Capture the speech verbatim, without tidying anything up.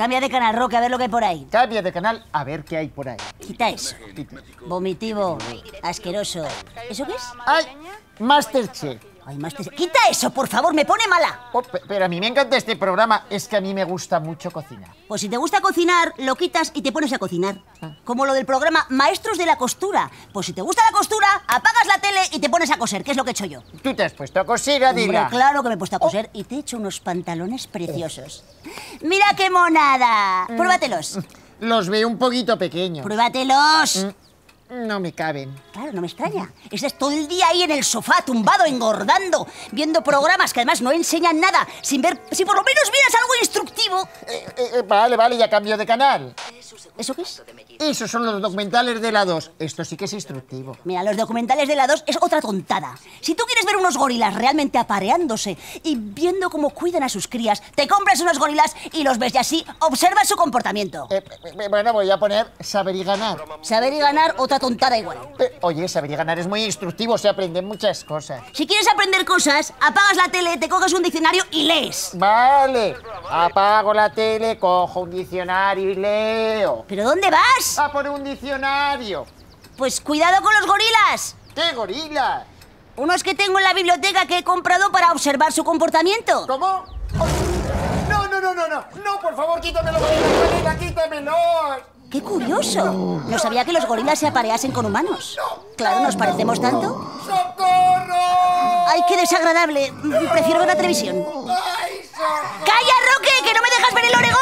Cambia de canal, Roque, a ver lo que hay por ahí. Cambia de canal, a ver qué hay por ahí. Quita eso. Quita. Vomitivo, asqueroso. ¿Eso qué es? ¡Ay! Masterchef. Ay, Masterchef. ¡Quita eso, por favor! ¡Me pone mala! Oh, pero a mí me encanta este programa. Es que a mí me gusta mucho cocinar. Pues si te gusta cocinar, lo quitas y te pones a cocinar. Ah. Como lo del programa Maestros de la Costura. Pues si te gusta la costura, apagas la tele y te pones a coser, que es lo que he hecho yo. ¿Tú te has puesto a coser, Adina? Claro que me he puesto a coser. Oh. Y te he hecho unos pantalones preciosos. Oh. ¡Mira qué monada! Mm. Pruébatelos. Los veo un poquito pequeños. ¡Pruébatelos! Mm. No me caben. Claro, no me extraña. Estás todo el día ahí en el sofá, tumbado, engordando, viendo programas que además no enseñan nada, sin ver... Si por lo menos miras algo instructivo. Eh, eh, vale, vale, ya cambio de canal. ¿Eso qué es? Esos son los documentales de la dos. Esto sí que es instructivo. Mira, los documentales de la dos es otra tontada. Si tú quieres ver unos gorilas realmente apareándose y viendo cómo cuidan a sus crías, te compras unos gorilas y los ves y así observas su comportamiento. Eh, eh, bueno, voy a poner Saber y Ganar. Saber y Ganar, otra tontada igual. Pero, oye, Saber y Ganar es muy instructivo, se aprenden muchas cosas. Si quieres aprender cosas, apagas la tele, te coges un diccionario y lees. Vale, apago la tele, cojo un diccionario y leo. ¿Pero dónde vas? A por un diccionario. Pues cuidado con los gorilas. ¿Qué gorilas? Unos que tengo en la biblioteca que he comprado para observar su comportamiento. ¿Cómo? No, no, no, no, no, no, por favor, quítamelo, gorilas, quítamelos. ¡Qué curioso! No sabía que los gorilas se apareasen con humanos. Claro, ¿nos parecemos tanto? ¡Socorro! ¡Ay, qué desagradable! Prefiero ver la televisión. ¡Calla, Roque, que no me dejas ver el Oregón!